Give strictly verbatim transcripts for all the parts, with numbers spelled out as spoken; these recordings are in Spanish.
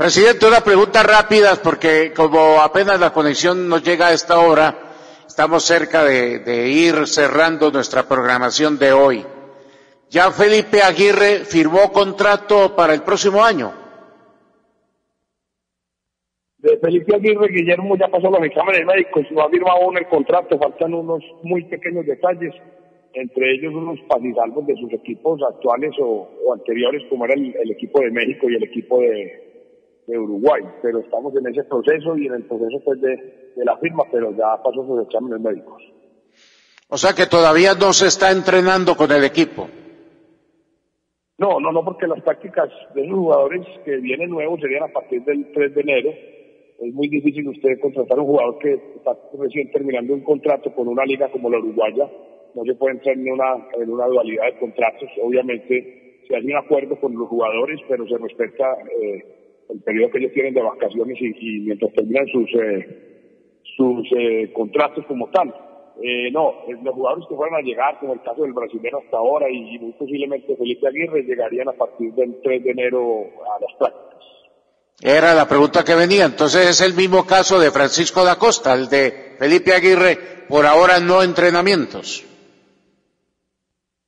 Presidente, una pregunta rápida, porque como apenas la conexión nos llega a esta hora, estamos cerca de, de ir cerrando nuestra programación de hoy. ¿Ya Felipe Aguirre firmó contrato para el próximo año? De Felipe Aguirre, Guillermo ya pasó los exámenes médicos, no ha firmado aún el contrato, faltan unos muy pequeños detalles, entre ellos unos pasisalvos de sus equipos actuales o, o anteriores, como era el, el equipo de México y el equipo de, de Uruguay, pero estamos en ese proceso y en el proceso pues de, de la firma, pero ya pasó sus exámenes médicos. O sea que todavía no se está entrenando con el equipo. No, no, no, porque las tácticas de los jugadores que vienen nuevos serían a partir del tres de enero. Es muy difícil usted contratar a un jugador que está recién terminando un contrato con una liga como la uruguaya. No se puede entrar en una, en una dualidad de contratos. Obviamente se hace un acuerdo con los jugadores, pero se respeta eh, el periodo que ellos tienen de vacaciones y, y mientras terminan sus eh, sus eh, contratos como tal. Eh, no, los jugadores que fueron a llegar, como el caso del brasileño hasta ahora y muy posiblemente Felipe Aguirre, llegarían a partir del tres de enero a las prácticas. Era la pregunta que venía. Entonces es el mismo caso de Francisco da Costa, el de Felipe Aguirre, por ahora no entrenamientos.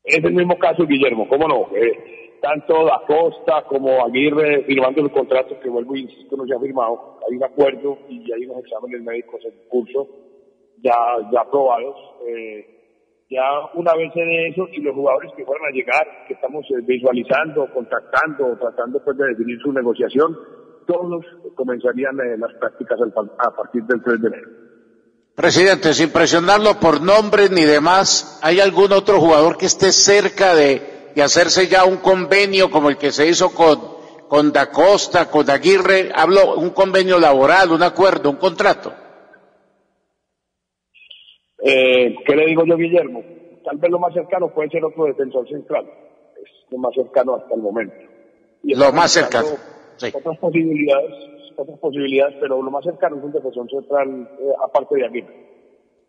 Es el mismo caso, Guillermo, ¿cómo no? Eh, tanto da Costa como Aguirre firmando el contrato, que vuelvo y insisto, no se ha firmado. Hay un acuerdo y hay unos exámenes médicos en curso, ya ya aprobados. Eh, ya una vez en eso, y los jugadores que fueron a llegar, que estamos eh, visualizando, contactando, tratando pues de definir su negociación, todos comenzarían eh, las prácticas al, a partir del tres de enero. Presidente, sin presionarlo por nombres ni demás, ¿hay algún otro jugador que esté cerca de, de hacerse ya un convenio como el que se hizo con, con Da Costa, con Aguirre? Hablo, un convenio laboral, un acuerdo, un contrato. Eh, ¿Qué le digo yo, Guillermo? Tal vez lo más cercano puede ser otro defensor central. Es lo más cercano hasta el momento. Y lo más cercano. Sí. Otras posibilidades, otras posibilidades, pero lo más cercano es un defensor central, eh, aparte de aquí.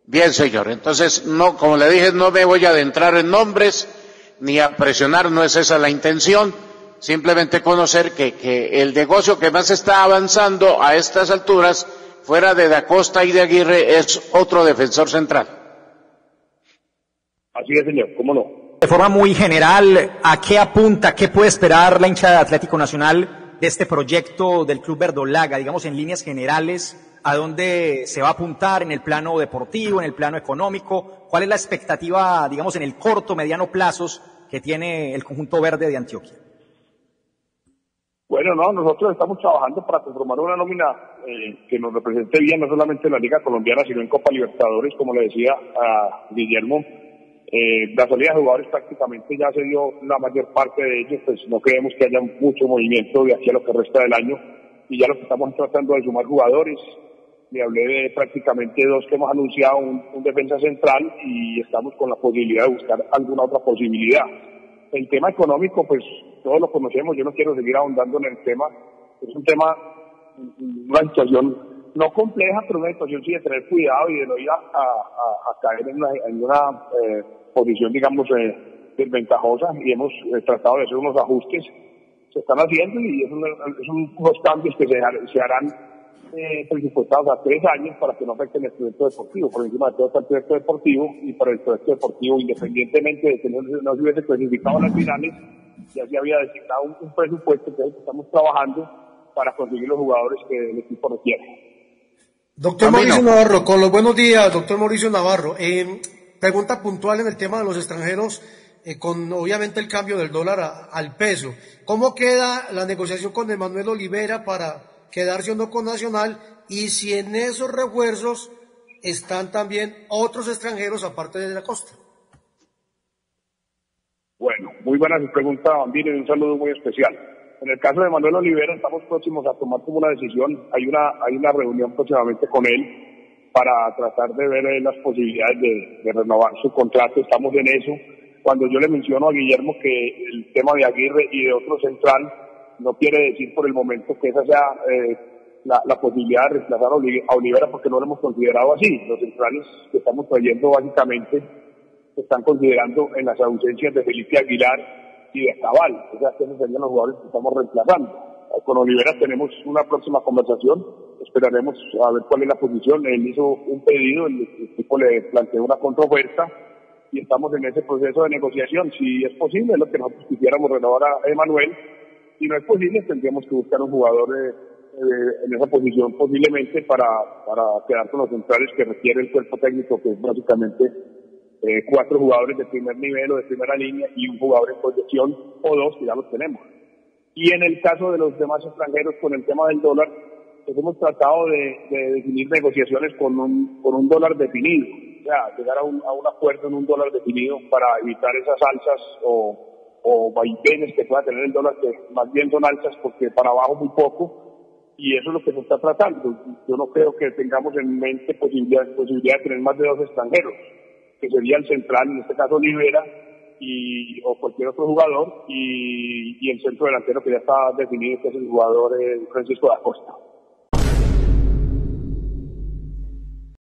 Bien, señor. Entonces, no, como le dije, no me voy a adentrar en nombres ni a presionar, no es esa la intención. Simplemente conocer que, que el negocio que más está avanzando a estas alturas, fuera de Da Costa y de Aguirre, es otro defensor central. Así es, señor, ¿cómo no? De forma muy general, ¿a qué apunta, qué puede esperar la hinchada de Atlético Nacional de este proyecto del Club Verdolaga, digamos en líneas generales, a dónde se va a apuntar en el plano deportivo, en el plano económico? ¿Cuál es la expectativa, digamos, en el corto, mediano plazos que tiene el conjunto verde de Antioquia? Bueno, no, nosotros estamos trabajando para conformar una nómina eh, que nos represente bien, no solamente en la Liga Colombiana, sino en Copa Libertadores, como le decía a Guillermo. Eh, la salida de jugadores prácticamente ya se dio la mayor parte de ellos, pues no creemos que haya mucho movimiento de aquí a lo que resta del año, y ya lo que estamos tratando de sumar jugadores. Le hablé de prácticamente dos que hemos anunciado, un, un defensa central, y estamos con la posibilidad de buscar alguna otra posibilidad. El tema económico, pues todos lo conocemos, yo no quiero seguir ahondando en el tema, es un tema, una situación no compleja, pero una situación sí de tener cuidado y de no ir a, a, a, a caer en una, en una eh, posición, digamos, eh, desventajosa, y hemos eh, tratado de hacer unos ajustes, se están haciendo, y es un, es un, unos cambios que se, se harán eh, presupuestados a tres años para que no afecten el proyecto deportivo. Por encima de todo está el proyecto deportivo, y para el proyecto deportivo, independientemente de que no, no se hubiese clasificado en las finales, ya se había designado un, un presupuesto que estamos trabajando para conseguir los jugadores que el equipo requiere. Doctor Mauricio Navarro, con los buenos días, doctor Mauricio Navarro. Eh, pregunta puntual en el tema de los extranjeros, eh, con obviamente el cambio del dólar a, al peso. ¿Cómo queda la negociación con Emanuel Olivera para quedarse o no con Nacional? Y si en esos refuerzos están también otros extranjeros aparte de Da Costa. Bueno, muy buena su pregunta, Bambino, y un saludo muy especial. En el caso de Emanuel Olivera estamos próximos a tomar como una decisión. Hay una hay una reunión próximamente con él para tratar de ver las posibilidades de, de renovar su contrato. Estamos en eso. Cuando yo le menciono a Guillermo que el tema de Aguirre y de otro central, no quiere decir por el momento que esa sea eh, la, la posibilidad de reemplazar a Olivera, porque no lo hemos considerado así. Los centrales que estamos trayendo básicamente se están considerando en las ausencias de Felipe Aguilar y de Cabal, o sea que esos serían los jugadores que estamos reemplazando. con Olivera tenemos una próxima conversación, esperaremos a ver cuál es la posición. Él hizo un pedido, el equipo le planteó una contraoferta y estamos en ese proceso de negociación. Si es posible, es lo que nosotros quisiéramos, renovar a Emanuel. Si no es posible, tendríamos que buscar un jugador eh, eh, en esa posición posiblemente para, para quedar con los centrales que requiere el cuerpo técnico, que es básicamente eh, cuatro jugadores de primer nivel o de primera línea y un jugador en proyección o dos, que ya los tenemos. Y en el caso de los demás extranjeros, con el tema del dólar, pues hemos tratado de, de definir negociaciones con un, con un dólar definido, o sea, llegar a un, a un acuerdo en un dólar definido para evitar esas alzas o, o vaivenes que pueda tener el dólar, que más bien son alzas porque para abajo muy poco, y eso es lo que se está tratando. Yo no creo que tengamos en mente posibilidad, posibilidad de tener más de dos extranjeros, que sería el central, en este caso Olivera, y o cualquier otro jugador, y, y el centro delantero que ya está definido, que es el jugador eh, Francisco da Costa.